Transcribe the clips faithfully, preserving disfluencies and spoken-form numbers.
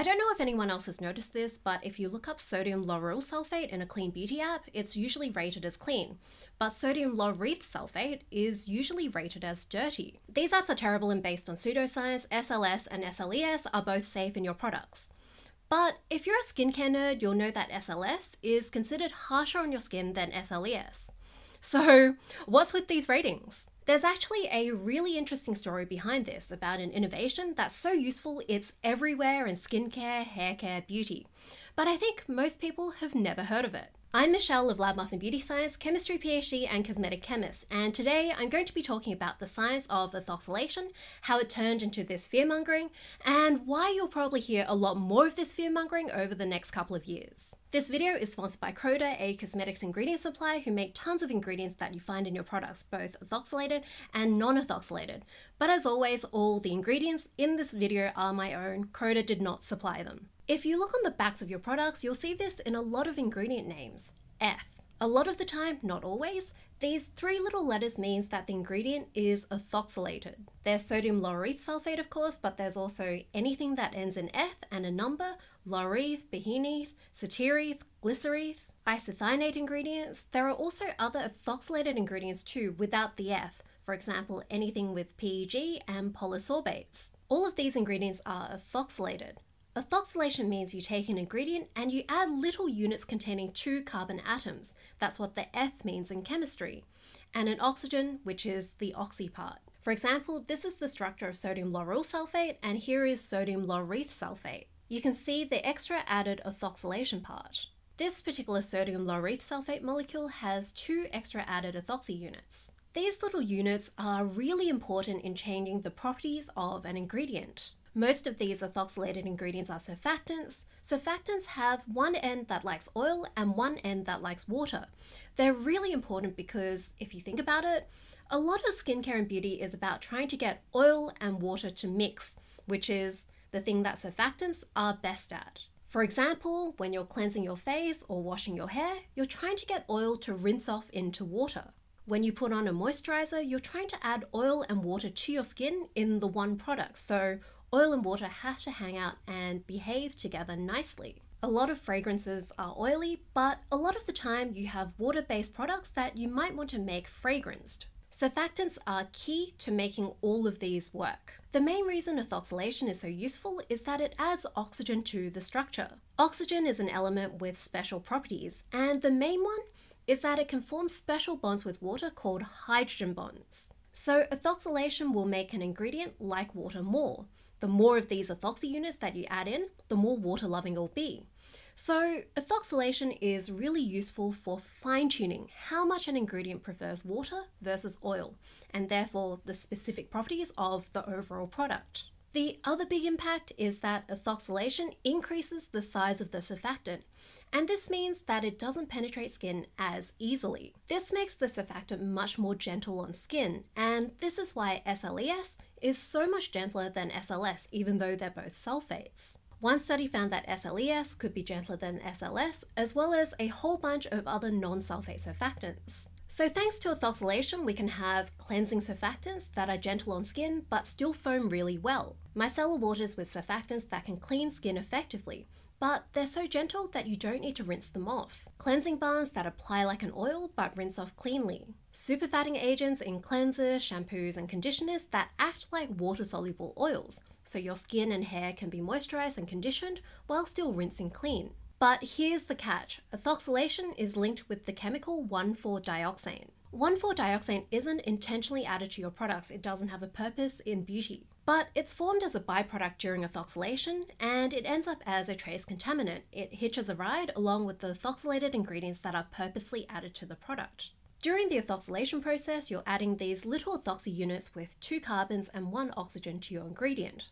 I don't know if anyone else has noticed this, but if you look up sodium lauryl sulfate in a clean beauty app, it's usually rated as clean, but sodium laureth sulfate is usually rated as dirty. These apps are terrible and based on pseudoscience. S L S and S L E S are both safe in your products. But if you're a skincare nerd, you'll know that S L S is considered harsher on your skin than S L E S. So what's with these ratings? There's actually a really interesting story behind this about an innovation that's so useful it's everywhere in skincare, haircare, beauty. But I think most people have never heard of it. I'm Michelle of Lab Muffin Beauty Science, Chemistry PhD and Cosmetic Chemist, and today I'm going to be talking about the science of ethoxylation, how it turned into this fearmongering, and why you'll probably hear a lot more of this fearmongering over the next couple of years. This video is sponsored by CRODA, a cosmetics ingredient supplier who make tons of ingredients that you find in your products, both ethoxylated and non-ethoxylated. But as always, all the ingredients in this video are my own. CRODA did not supply them. If you look on the backs of your products, you'll see this in a lot of ingredient names. Eth. A lot of the time, not always, these three little letters means that the ingredient is ethoxylated. There's sodium laureth sulfate, of course, but there's also anything that ends in eth and a number, laureth, beheneth, satireth, glycereth, isocyanate ingredients. There are also other ethoxylated ingredients too without the eth, for example, anything with P E G and polysorbates. All of these ingredients are ethoxylated. Ethoxylation means you take an ingredient and you add little units containing two carbon atoms. That's what the eth means in chemistry. And an oxygen, which is the oxy part. For example, this is the structure of sodium lauryl sulfate, and here is sodium laureth sulfate. You can see the extra added ethoxylation part. This particular sodium laureth sulfate molecule has two extra added ethoxy units. These little units are really important in changing the properties of an ingredient. Most of these ethoxylated ingredients are surfactants. Surfactants have one end that likes oil and one end that likes water. They're really important because, if you think about it, a lot of skincare and beauty is about trying to get oil and water to mix, which is the thing that surfactants are best at. For example, when you're cleansing your face or washing your hair, you're trying to get oil to rinse off into water. When you put on a moisturizer, you're trying to add oil and water to your skin in the one product. So oil and water have to hang out and behave together nicely. A lot of fragrances are oily, but a lot of the time you have water-based products that you might want to make fragranced. Surfactants are key to making all of these work. The main reason ethoxylation is so useful is that it adds oxygen to the structure. Oxygen is an element with special properties, and the main one is that it can form special bonds with water called hydrogen bonds. So ethoxylation will make an ingredient like water more. The more of these ethoxy units that you add in, the more water-loving it'll be. So ethoxylation is really useful for fine-tuning how much an ingredient prefers water versus oil, and therefore the specific properties of the overall product. The other big impact is that ethoxylation increases the size of the surfactant, and this means that it doesn't penetrate skin as easily. This makes the surfactant much more gentle on skin, and this is why S L E S is so much gentler than S L S, even though they're both sulfates. One study found that S L E S could be gentler than S L S, as well as a whole bunch of other non-sulfate surfactants. So thanks to ethoxylation, we can have cleansing surfactants that are gentle on skin but still foam really well. Micellar waters with surfactants that can clean skin effectively, but they're so gentle that you don't need to rinse them off. Cleansing balms that apply like an oil but rinse off cleanly. Superfatting agents in cleansers, shampoos and conditioners that act like water-soluble oils, so your skin and hair can be moisturized and conditioned while still rinsing clean. But here's the catch, ethoxylation is linked with the chemical one four dioxane. one four dioxane isn't intentionally added to your products, it doesn't have a purpose in beauty. But it's formed as a byproduct during ethoxylation, and it ends up as a trace contaminant. It hitches a ride along with the ethoxylated ingredients that are purposely added to the product. During the ethoxylation process, you're adding these little ethoxy units with two carbons and one oxygen to your ingredient.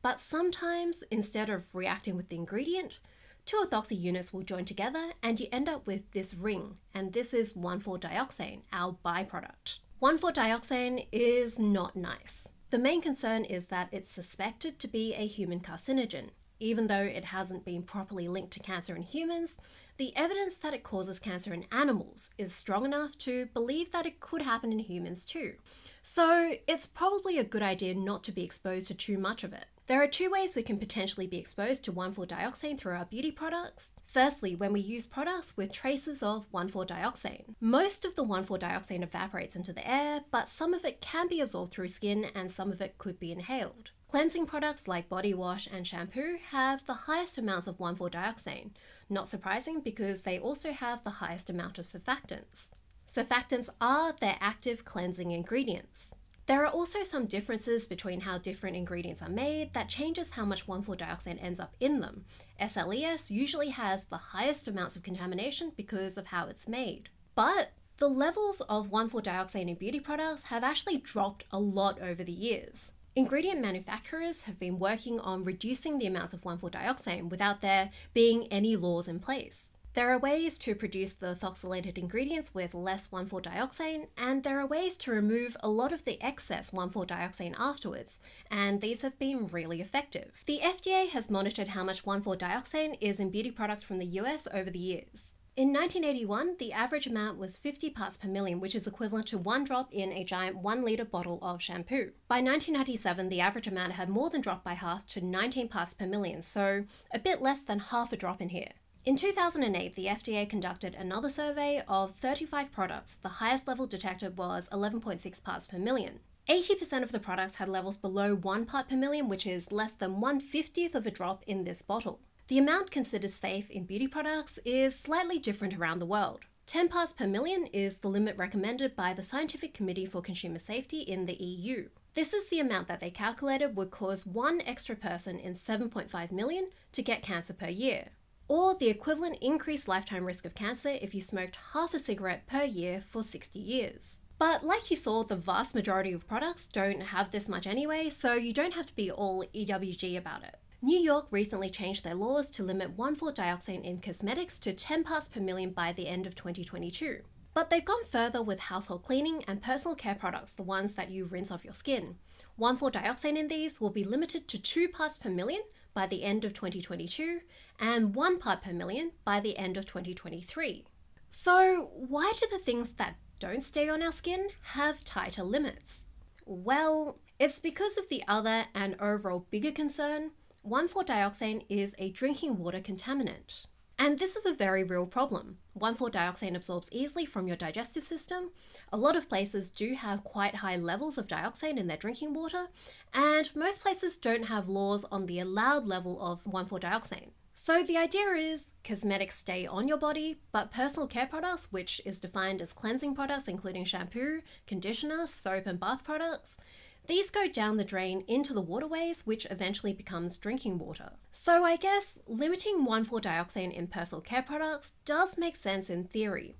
But sometimes, instead of reacting with the ingredient, two ethoxy units will join together and you end up with this ring, and this is one four dioxane, our byproduct. one four dioxane is not nice. The main concern is that it's suspected to be a human carcinogen. Even though it hasn't been properly linked to cancer in humans, the evidence that it causes cancer in animals is strong enough to believe that it could happen in humans too. So it's probably a good idea not to be exposed to too much of it. There are two ways we can potentially be exposed to one four dioxane through our beauty products. Firstly, when we use products with traces of one four dioxane. Most of the one four dioxane evaporates into the air, but some of it can be absorbed through skin and some of it could be inhaled. Cleansing products like body wash and shampoo have the highest amounts of one four dioxane, not surprising because they also have the highest amount of surfactants. Surfactants are their active cleansing ingredients. There are also some differences between how different ingredients are made that changes how much one four dioxane ends up in them. S L E S usually has the highest amounts of contamination because of how it's made. But the levels of one four dioxane in beauty products have actually dropped a lot over the years. Ingredient manufacturers have been working on reducing the amounts of one four dioxane without there being any laws in place. There are ways to produce the ethoxylated ingredients with less one four dioxane, and there are ways to remove a lot of the excess one four dioxane afterwards, and these have been really effective. The F D A has monitored how much one four dioxane is in beauty products from the U S over the years. In nineteen eighty-one, the average amount was fifty parts per million, which is equivalent to one drop in a giant one litre bottle of shampoo. By nineteen ninety-seven, the average amount had more than dropped by half to nineteen parts per million, so a bit less than half a drop in here. In two thousand eight, the F D A conducted another survey of thirty-five products. The highest level detected was eleven point six parts per million. eighty percent of the products had levels below one part per million, which is less than one fiftieth of a drop in this bottle. The amount considered safe in beauty products is slightly different around the world. ten parts per million is the limit recommended by the Scientific Committee for Consumer Safety in the E U. This is the amount that they calculated would cause one extra person in seven point five million to get cancer per year, or the equivalent increased lifetime risk of cancer if you smoked half a cigarette per year for sixty years. But like you saw, the vast majority of products don't have this much anyway, so you don't have to be all E W G about it. New York recently changed their laws to limit one four dioxane in cosmetics to ten parts per million by the end of twenty twenty-two. But they've gone further with household cleaning and personal care products, the ones that you rinse off your skin. one four dioxane in these will be limited to two parts per million by the end of twenty twenty-two and one part per million by the end of twenty twenty-three. So why do the things that don't stay on our skin have tighter limits? Well, it's because of the other and overall bigger concern. one four dioxane is a drinking water contaminant. And this is a very real problem. one four dioxane absorbs easily from your digestive system. A lot of places do have quite high levels of dioxane in their drinking water, and most places don't have laws on the allowed level of one four dioxane. So the idea is cosmetics stay on your body, but personal care products, which is defined as cleansing products including shampoo, conditioner, soap and bath products, these go down the drain into the waterways, which eventually becomes drinking water. So I guess limiting one four dioxane in personal care products does make sense in theory,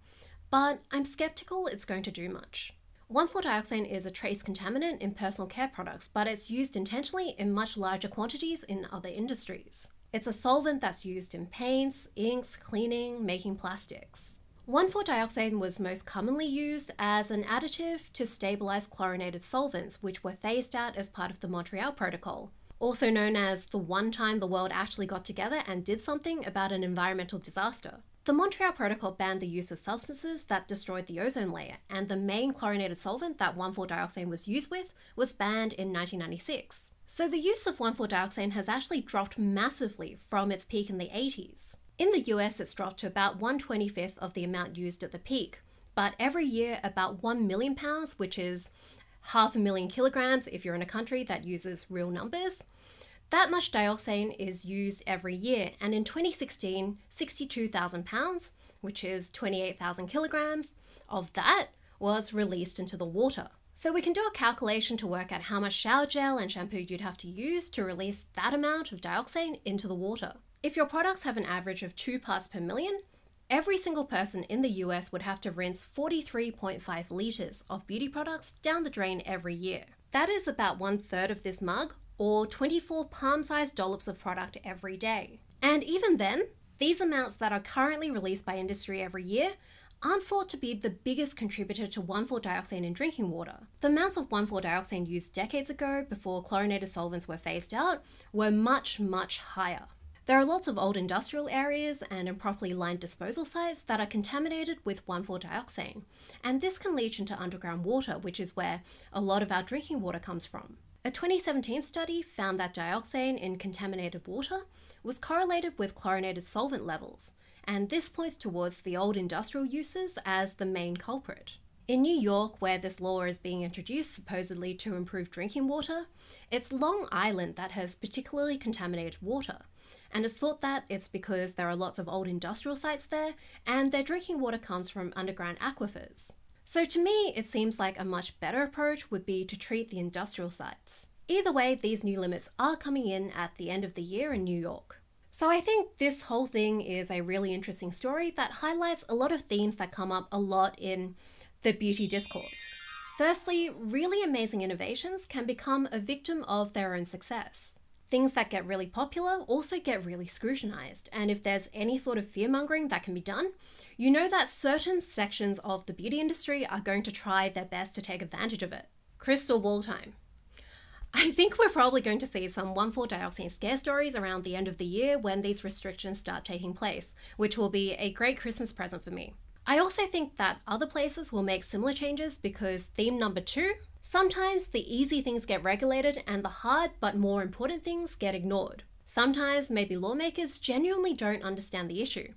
but I'm skeptical it's going to do much. one four dioxane is a trace contaminant in personal care products, but it's used intentionally in much larger quantities in other industries. It's a solvent that's used in paints, inks, cleaning, making plastics. one four dioxane was most commonly used as an additive to stabilize chlorinated solvents, which were phased out as part of the Montreal Protocol, also known as the one time the world actually got together and did something about an environmental disaster. The Montreal Protocol banned the use of substances that destroyed the ozone layer, and the main chlorinated solvent that one four dioxane was used with was banned in nineteen ninety-six. So the use of one four dioxane has actually dropped massively from its peak in the eighties. In the U S, it's dropped to about one twenty-fifth of the amount used at the peak, but every year about one million pounds, which is half a million kilograms if you're in a country that uses real numbers, that much dioxane is used every year, and in twenty sixteen, sixty-two thousand pounds, which is twenty-eight thousand kilograms, of that was released into the water. So we can do a calculation to work out how much shower gel and shampoo you'd have to use to release that amount of dioxane into the water. If your products have an average of two parts per million, every single person in the U S would have to rinse forty-three point five litres of beauty products down the drain every year. That is about one third of this mug, or twenty-four palm-sized dollops of product every day. And even then, these amounts that are currently released by industry every year aren't thought to be the biggest contributor to one four dioxane in drinking water. The amounts of one four dioxane used decades ago, before chlorinated solvents were phased out, were much, much higher. There are lots of old industrial areas and improperly lined disposal sites that are contaminated with one four dioxane, and this can leach into underground water, which is where a lot of our drinking water comes from. A twenty seventeen study found that dioxane in contaminated water was correlated with chlorinated solvent levels, and this points towards the old industrial uses as the main culprit. In New York, where this law is being introduced supposedly to improve drinking water, it's Long Island that has particularly contaminated water, and it's thought that it's because there are lots of old industrial sites there and their drinking water comes from underground aquifers. So to me, it seems like a much better approach would be to treat the industrial sites. Either way, these new limits are coming in at the end of the year in New York. So I think this whole thing is a really interesting story that highlights a lot of themes that come up a lot in the beauty discourse. Firstly, really amazing innovations can become a victim of their own success. Things that get really popular also get really scrutinized, and if there's any sort of fear-mongering that can be done, you know that certain sections of the beauty industry are going to try their best to take advantage of it. Crystal ball time. I think we're probably going to see some one four dioxane scare stories around the end of the year when these restrictions start taking place, which will be a great Christmas present for me. I also think that other places will make similar changes because theme number two, sometimes the easy things get regulated and the hard but more important things get ignored. Sometimes maybe lawmakers genuinely don't understand the issue,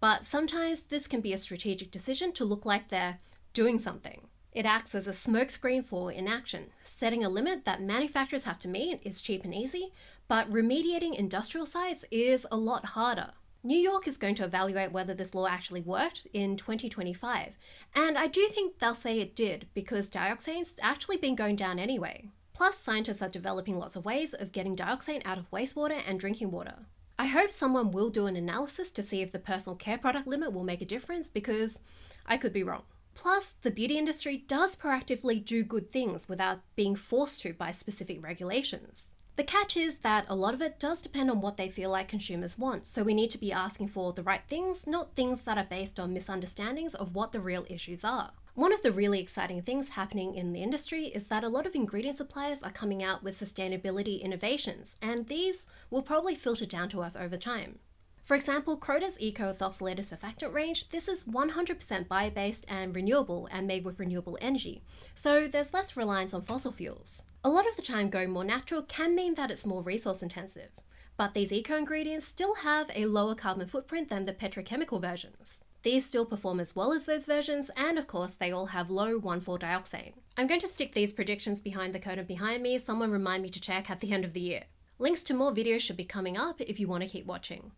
but sometimes this can be a strategic decision to look like they're doing something. It acts as a smokescreen for inaction. Setting a limit that manufacturers have to meet is cheap and easy, but remediating industrial sites is a lot harder. New York is going to evaluate whether this law actually worked in twenty twenty-five, and I do think they'll say it did because dioxane's actually been going down anyway. Plus, scientists are developing lots of ways of getting dioxane out of wastewater and drinking water. I hope someone will do an analysis to see if the personal care product limit will make a difference because I could be wrong. Plus, the beauty industry does proactively do good things without being forced to by specific regulations. The catch is that a lot of it does depend on what they feel like consumers want, so we need to be asking for the right things, not things that are based on misunderstandings of what the real issues are. One of the really exciting things happening in the industry is that a lot of ingredient suppliers are coming out with sustainability innovations, and these will probably filter down to us over time. For example, CRODA's Ethoxylation surfactant range, this is one hundred percent bio-based and renewable and made with renewable energy, so there's less reliance on fossil fuels. A lot of the time going more natural can mean that it's more resource intensive, but these eco-ingredients still have a lower carbon footprint than the petrochemical versions. These still perform as well as those versions, and of course they all have low one four dioxane. I'm going to stick these predictions behind the curtain behind me, someone remind me to check at the end of the year. Links to more videos should be coming up if you want to keep watching.